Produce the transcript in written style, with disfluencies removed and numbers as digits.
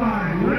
line.